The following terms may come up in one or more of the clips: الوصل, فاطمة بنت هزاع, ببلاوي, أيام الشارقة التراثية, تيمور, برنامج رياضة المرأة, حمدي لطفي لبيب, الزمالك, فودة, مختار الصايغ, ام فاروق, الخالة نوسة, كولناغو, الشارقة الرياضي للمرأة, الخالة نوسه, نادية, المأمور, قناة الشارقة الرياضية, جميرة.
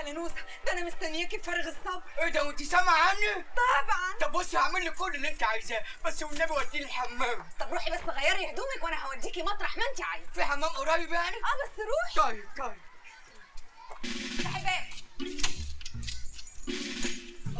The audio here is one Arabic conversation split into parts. خالة نوسة، ده انا مستنياكي بفارغ الصبر. ايه ده وانت سامعه عني؟ طبعا. طب بصي هعمل لك كل اللي انت عايزاه، بس والنبي وديني الحمام. طب روحي بس غيري هدومك وانا هوديكي مطرح ما انت عايزه. في حمام قريب يعني؟ اه بس روحي. طيب طيب. افتحي بابك.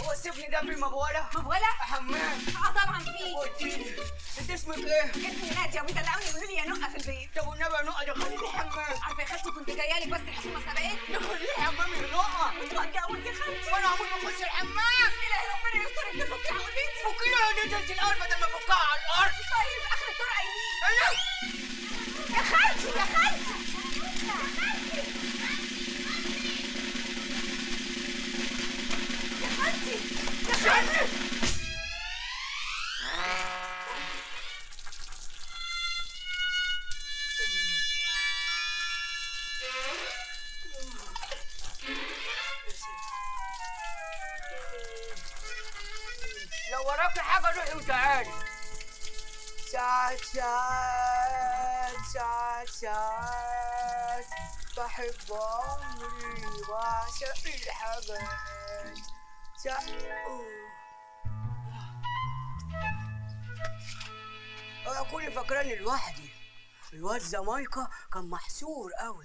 هو السفن ده بمبوله؟ مبوله؟ حمام. اه طبعا فيه. وديني. انت اسمك ايه؟ اسمي ناديه، وبيدلعوني يقولوا لي يا نقه في البيت. طب والنبي يا نقه دخلي لي حمام. عارفه يا خالتي كنت جايه لك بس الحكومه سبقتني. دخلي لي حمام يا نقه. انت اتجوزتي يا خالتي؟ وانا عمري ما اخش الحمام. الهي ربنا يسترك تفكيها على البيت. فكيها يا ناديه انت الاول بدل ما افكها على الارض. طيب اخر الدور قايلين. انا يا خالتي يا خالتي يا خالتي لو وراكي حاجة روحي وتعالي. ساعات ساعات ساعات ساعات بحب عمري وعشق الحاجات. اوعى تكوني فاكراني لوحدي، الواد زمايكا كان محسور قوي.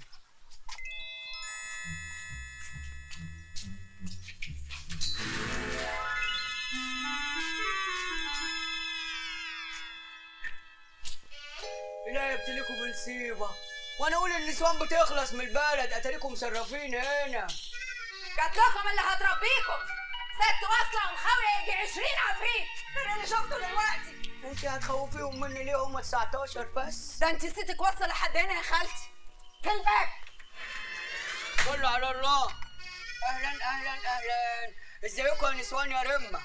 لا يبتليكوا بنصيبة، وانا اقول النسوان بتخلص من البلد، اتاريكم مصرفين هنا. جات لكم اللي هتربيكم. ست واصله ومخاويه يجي 20 عفريت غير اللي شفته دلوقتي. انت هتخوفيهم مني ليه؟ هم 19 بس. ده انت ستك واصله لحد هنا يا خالتي. في الباب. كله على الله. اهلا اهلا اهلا. ازيكم يا نسوان يا رمه؟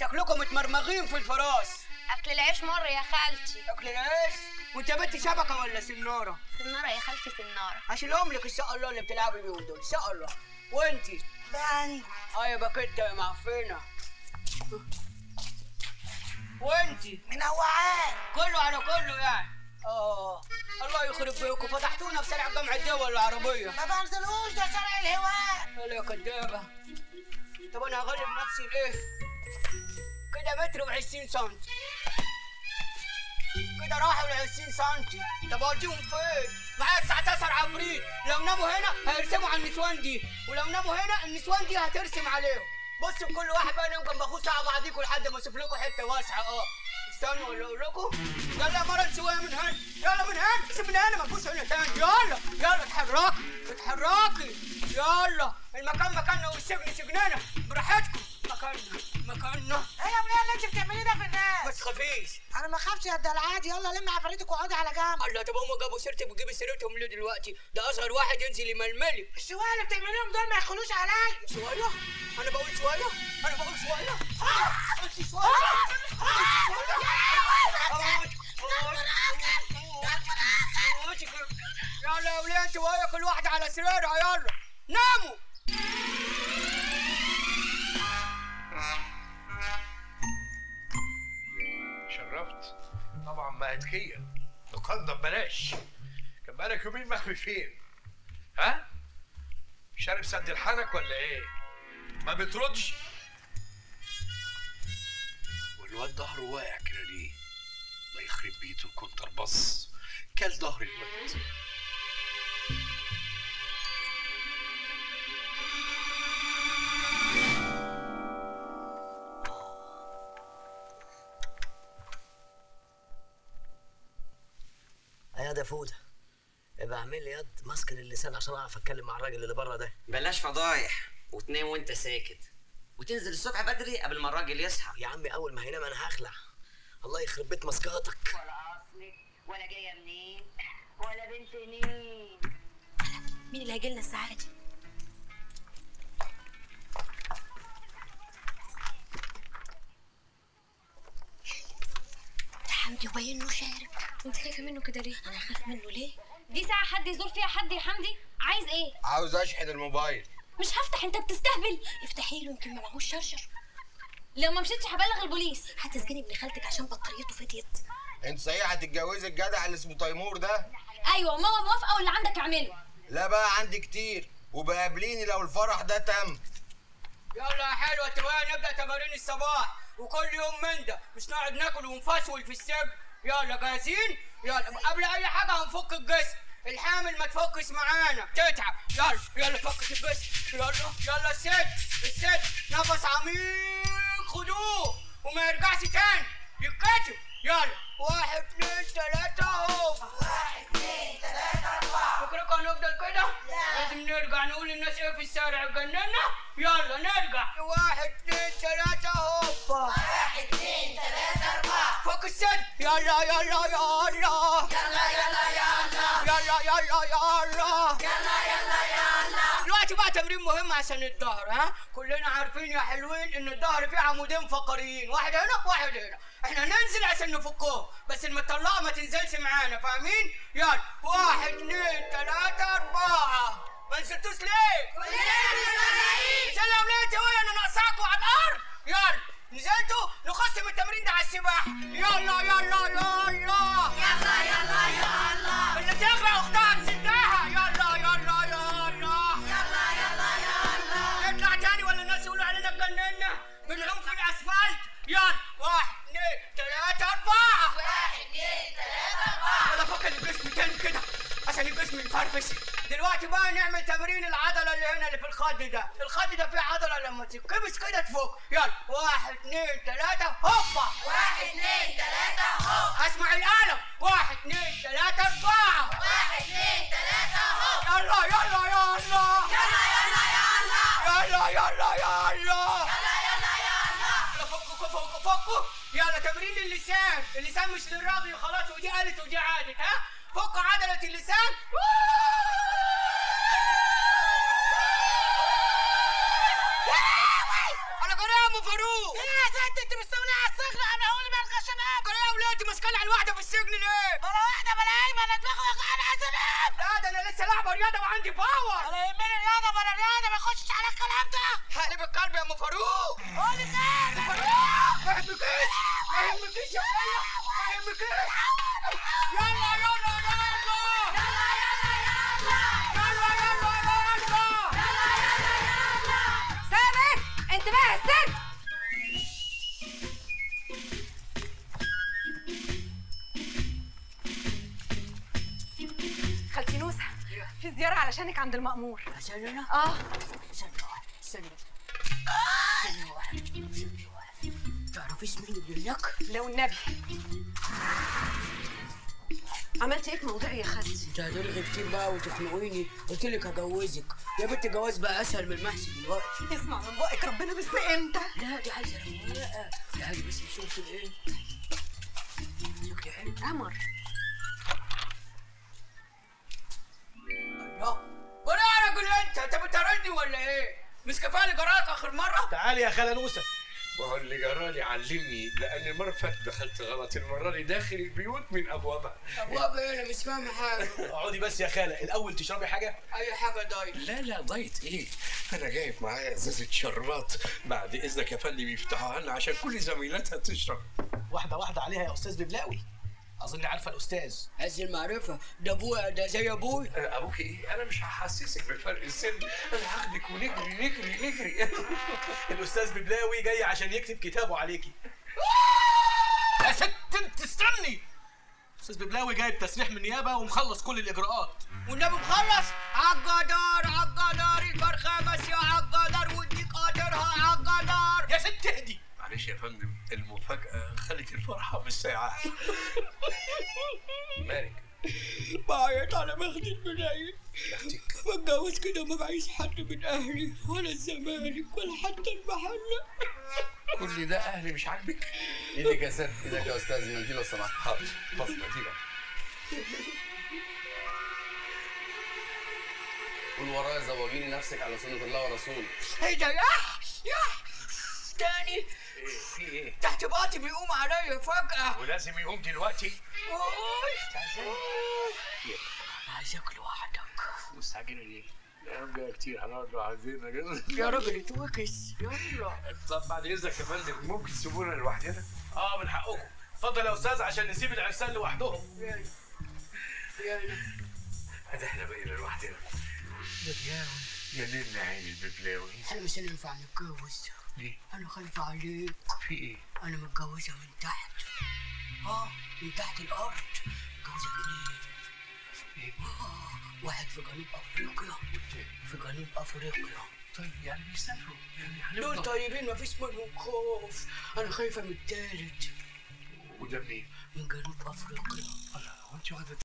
شكلكم متمرمغين في الفراس. اكل العيش مر يا خالتي. اكل العيش؟ وانت بنت شبكه ولا سناره؟ سناره يا خالتي سناره. هشيلهم لك ان شاء الله اللي بتلعبي بيهم دول ان شاء الله. وانتي؟ باني. اه يبقى كده يا معفنه. وانتي؟ منوعات. كله على كله يعني. اه الله يخرب بيكم، فتحتونا في شارع جامع الدول العربيه. ما بنزلوش، ده شارع الهواء. يلا يا كدابه. طب انا هغلب نفسي ليه؟ كده متر و20 سم. كده راحوا ال 20 سم. طب اوديهم فين؟ معايا 19 عفريت، لو ناموا هنا هيرسموا على النسوان دي، ولو ناموا هنا النسوان دي هترسم عليهم. بصوا كل واحد بقى نام جنب اخوه ساعه بعضيكوا لحد ما اشوف لكم حته واسعه. اه استنوا ولا اقول لكم. يلا يا مرة شويه من هنا، يلا من هنا، سيب من هنا ما تبصش هنا تاني. يلا يلا اتحركي اتحركي. يلا المكان مكاننا والسجن سجننا، براحتكم. مكاننا مكاننا. ايه يا وليه اللي انت بتعمليه ده في الناس؟ ما تخافيش. انا ما اخافش يا الدلعادي. يلا لم عفاريتك واقعدي على جنب. الله، طب هم جابوا سيرتي بتجيبي سيرتهم ليه دلوقتي؟ ده اصغر واحد ينزل يململي. الشويه اللي بتعمليهم دول ما يخلوش عليا. شويه؟ انا بقول شويه؟ انا بقول شويه؟ انت شويه؟ يلا يا وليه شويه، كل واحد على سريرها. يلا ناموا. شرفت طبعا. ما هدكيه مقدم بلاش. كان بقالك يومين مخفي فين؟ ها؟ شارب سد لحنك ولا ايه؟ ما بتردش؟ والواد ظهره واقع كده ليه؟ الله يخرب بيته كنت اربص كل ظهر الواد. يا فوده ابقى اعمل لي يد ماسكه اللسان عشان اعرف اتكلم مع الراجل اللي بره ده. بلاش فضايح وتنام وانت ساكت وتنزل الصبح بدري قبل ما الراجل يصحى. يا عمي اول ما هينام انا هخلع. الله يخرب بيت مسكاتك. ولا اصلك ولا جايه منين ولا بنت منين. مين اللي هيجي لنا الساعه دي؟ ده حمدي وبينه شارب. انت خايفه منه كده ليه؟ انا خايفه منه ليه؟ دي ساعه حد يزور فيها حد يا حمدي. عايز ايه؟ عاوز اشحن الموبايل. مش هفتح. انت بتستهبل. افتحي له يمكن ما معهوش شرشر. لو ما مشيتش هبلغ البوليس. هتسجني ابن خالتك عشان بطاريته فضيت. انت صحيح هتتجوزي الجدع اللي اسمه تيمور ده؟ ايوه. ماما موافقه واللي عندك اعمله. لا بقى عندي كتير. وبقابليني لو الفرح ده تم. يلا يا حلوه تبقى نبدا تمارين الصباح وكل يوم من ده، مش نقعد ناكل ونفسول في السجن. يلا جاهزين؟ يلا قبل اي حاجه هنفك الجسم، الحامل ما تفكش معانا تتعب. يلا يلا فك الجسم، يلا يلا الست نفس عميق خدوه وما يرجعش تاني يتكتب. يلا 1 2 3 اهو. 1 2 3 4 بكره هنفضل كده؟ لا لازم نرجع نقول للناس ايه في الشارع اتجننا. يلا نرجع 1 2 3 هوبا 1 2 3 4 فك السد. يلا يلا يلا يلا يلا يلا يلا يلا يلا يلا يلا يلا. دلوقتي بقى تمرين مهم عشان الظهر. ها كلنا عارفين يا حلوين ان الظهر فيه عمودين فقريين، واحد هنا وواحد هنا، احنا ننزل عشان نفكهم بس المطلقه ما تنزلش معانا، فاهمين؟ يلا 1 2 3 4 ما نزلتوش ليه؟ كلنا متمرنين. عشان لو لقيت هوايه انا ناقصاكوا على الارض. يلا نزلتوا نقسم التمرين ده على السباحه. يلا يلا يلا يلا يلا يلا يلا اللي تغرق اختها نسدها. يلا يلا يلا يلا يلا يلا نطلع تاني ولا الناس يقولوا علينا اتجننا بنعوم في الاسفلت. يلا 1 2 3 4 1 2 3 4 ولا فك الجسم تاني كده عشان الجسم يفرفش. دلوقتي بقى نعمل تمرين العضله اللي هنا اللي في الخد ده، الخد ده فيه عضله لما تتكبس كده تفك. يلا 1 2 3 هوبا 1 2 3 هوبا. اسمع القلم 1 2 3 4 1 2 3 هوبا. يلا يلا يلا يلا يلا يلا يلا يلا يلا يلا يلا فكوا فكوا فكوا. يلا تمرين اللسان، اللسان مش للراجل خلاص، ودي قالت ودي عادت. ها فك عضله اللسان. فاروق ايه يا ست انت مستوليه على الصغر؟ انا اقول ما الغش معاك كده يا ولاد. ماسكاني على الواحده في السجن ليه؟ ولا واحده ولا ايه، ما انا دماغي وجعانه يا سلام. لا ده انا لسه لاعبه رياضه وعندي باور. ولا يهمني الرياضه ولا الرياضه، ما يخشش على الكلام ده. هقلب القلب يا ام فاروق. قول خير يا فاروق. ما يهمكيش ما يهمكيش يا خالة ما يهمكيش. يلا يلا في زيارة علشانك عند المأمور. عشان انا؟ اه استني استني استني. تعرفي اسمي اللي لك؟ لو النبي عملت ايه في موضوعي يا خالتي؟ انت هتلغي كتير بقى وتخنقيني. قلت لك هجوزك يا بنت، الجواز بقى اسهل من المحسن دلوقتي. اسمع من بقك ربنا بس انت. لا دي عايزه رواقه، دي عايزه بس تشوفي ايه؟ شكلي حلو قمر. ولا يا راجل انت بتطاردني ولا ايه؟ مش كفايه اللي جرالك اخر مره؟ تعالي يا خاله نوسه. ما هو اللي جرالي علمني، لان المره اللي فاتت دخلت غلط، المره دي داخل البيوت من ابوابها. ابواب ايه؟ انا مش فاهمه حاجه. اقعدي بس يا خاله، الاول تشربي حاجه؟ اي حاجه دايت. لا لا دايت ايه؟ انا جايب معايا ازازه شربات، بعد اذنك يا فندم يفتحوها لنا عشان كل زميلاتها تشرب. واحده واحده عليها يا استاذ ببلاوي. اظن عارفه الاستاذ. عز المعرفه ده ابويا، ده زي ابويا. ابوك ايه؟ انا مش هحسسك بفرق السن، انا هاخدك ونجري نجري نجري. الاستاذ ببلاوي جاي عشان يكتب كتابه عليكي. يا ست انت استني. الاستاذ ببلاوي جايب تصريح من النيابه ومخلص كل الاجراءات. والنبي مخلص؟ عالجدار عالجدار البرخامس يا عالجدار وديك قادرها عالجدار. يا ست اهدي. معلش يا فندم المفاجأة خلت الفرحة بالساعة. مالك؟ بعيط على مخدة بناية. بتجوز كده ما بعيش حد من أهلي ولا الزمالك ولا حتى المحلة. كل ده أهلي مش عاجبك؟ إيدك يا ست، إيدك يا أستاذ نجيب لو سمحت. حاضر، اتفضل نجيبها. قول ورايا زوجيني نفسك على سنة الله ورسوله. إيه ده يح يح تاني؟ في ايه؟ تحت باطي بيقوم عليا فجأة ولازم يقوم دلوقتي. اوي استعجلني. انا عايزاك لوحدك. مستعجلين ليه؟ هنبقى كتير هنقعد لوحدنا كده. يا راجل اتوكس يلا. طب بعد اذنك يا فندم ممكن تسيبونا لوحدنا؟ اه من حقكم. اتفضل يا استاذ عشان نسيب العرسان لوحدهم. يلا يلا. ادي احنا بقينا لوحدنا. ده يا ليل عيني الببلاوي. انا مش هينفع نتجوز. ليه؟ انا خايفه عليك. في ايه؟ انا متجوزه من تحت. من تحت الارض. متجوزه جديد. واحد في جنوب افريقيا. في جنوب افريقيا. طيب يعني بيسافروا يعني دول طيبين مفيش منهم خوف. انا خايفه من التالت. وده منين؟ من جنوب افريقيا. الله، هو انت واخده